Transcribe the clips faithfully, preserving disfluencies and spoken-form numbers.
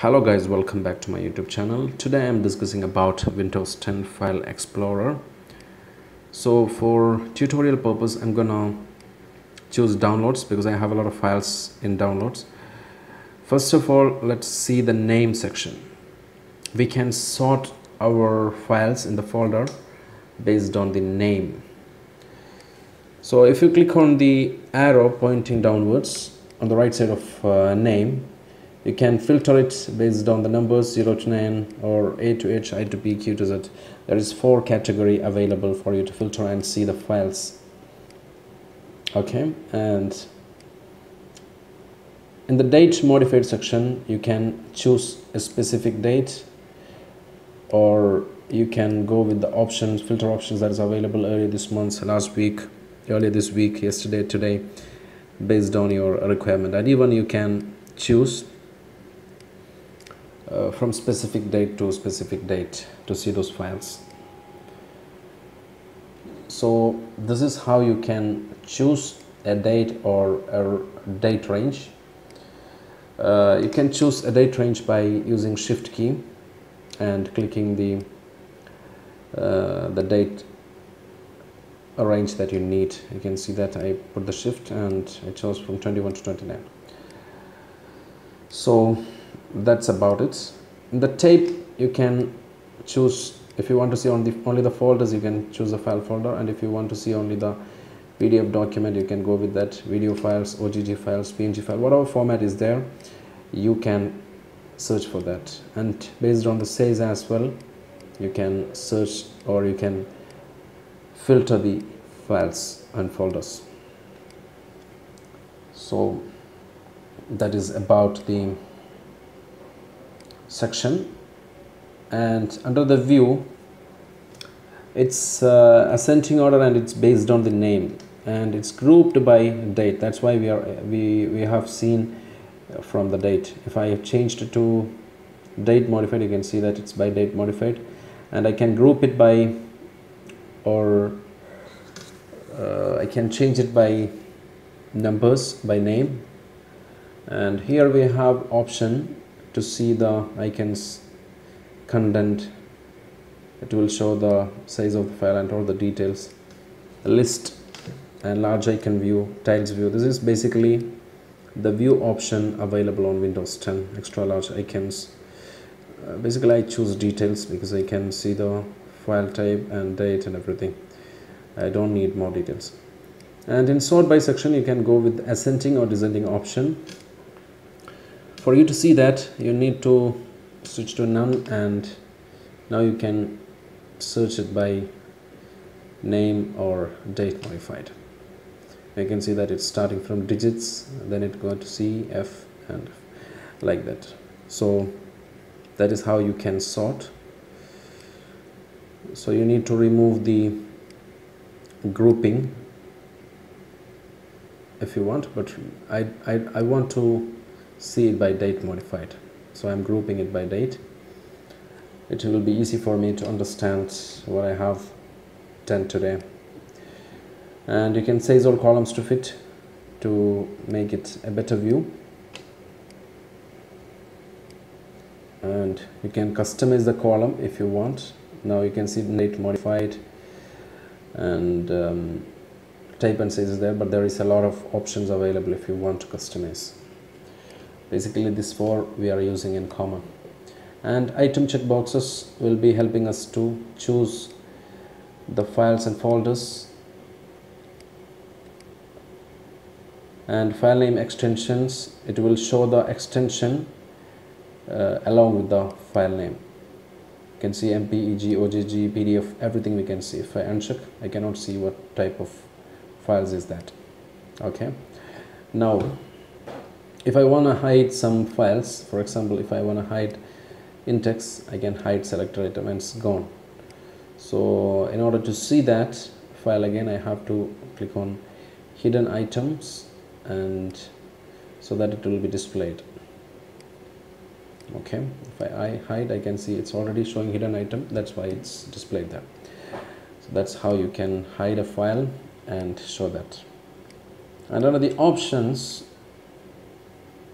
Hello guys, welcome back to my YouTube channel. Today I'm discussing about Windows ten File Explorer. So for tutorial purpose, I'm gonna choose downloads because I have a lot of files in downloads. First of all, let's see the name section. We can sort our files in the folder based on the name. So if you click on the arrow pointing downwards on the right side of uh, name, you can filter it based on the numbers zero to nine or A to H, I to P, Q to Z. There is four category available for you to filter and see the files. Okay, and in the date modified section, you can choose a specific date, or you can go with the options, filter options that is available earlier this month, last week, earlier this week, yesterday, today, based on your requirement. And even you can choose Uh, from specific date to specific date to see those files. So this is how you can choose a date or a date range. Uh, you can choose a date range by using shift key and clicking the uh, the date range that you need. You can see that I put the shift and I chose from twenty-one to twenty-nine. So that's about it. In the tape, you can choose, if you want to see on the only the folders, you can choose the file folder, and if you want to see only the P D F document, you can go with that. Video files, O G G files, P N G file, whatever format is there, you can search for that. And based on the size as well, you can search or you can filter the files and folders. So that is about the section. And under the view, it's uh, ascending order, and it's based on the name, and it's grouped by date. That's why we are we we have seen from the date. If I have changed it to date modified, you can see that it's by date modified, and I can group it by, or uh, I can change it by numbers, by name. And here we have option to see the icons, content. It will show the size of the file and all the details, a list, and large icon view, tiles view. This is basically the view option available on Windows ten, extra large icons. Uh, basically, I choose details because I can see the file type and date and everything. I don't need more details. And in sort by section, you can go with ascending or descending option. For you to see that, you need to switch to none, and now you can search it by name or date modified. You can see that it's starting from digits, then it goes to C, F, and like that. So that is how you can sort. So you need to remove the grouping if you want, but I, I, I want to see it by date modified, so I'm grouping it by date. It will be easy for me to understand what I have done today. And you can size all columns to fit to make it a better view, and you can customize the column if you want. Now you can see date modified, and um, type and size is there, but there is a lot of options available if you want to customize. Basically, these four we are using in common. And item checkboxes will be helping us to choose the files and folders. And file name extensions, it will show the extension uh, along with the file name. You can see M P E G, O G G, P D F, everything we can see. If I uncheck, I cannot see what type of files is that. Okay. Now, if I want to hide some files, for example, if I want to hide index, I can hide selector item and it's gone. So in order to see that file again, I have to click on hidden items, and so that it will be displayed. Okay, if I hide, I can see it's already showing hidden item. That's why it's displayed there. So that's how you can hide a file and show that. And under the options,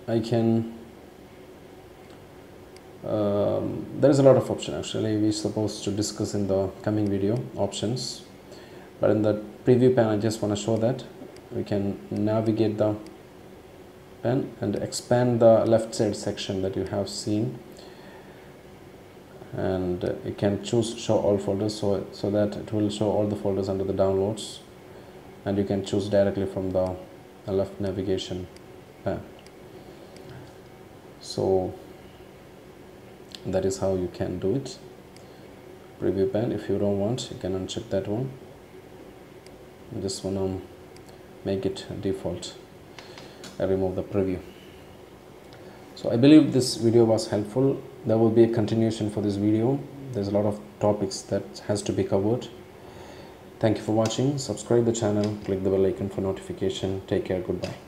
I can there is a lot of option. Actually we supposed to discuss in the coming video options, but in the preview pane I just want to show that we can navigate the pen and expand the left side section that you have seen, and you can choose show all folders, so so that it will show all the folders under the downloads, and you can choose directly from the left navigation pane. So that is how you can do it. Preview pane, if you don't want, you can uncheck that one. I just want to make it default. I remove the preview. So I believe this video was helpful. There will be a continuation for this video. There's a lot of topics that has to be covered. Thank you for watching. Subscribe the channel, click the bell icon for notification. Take care, goodbye.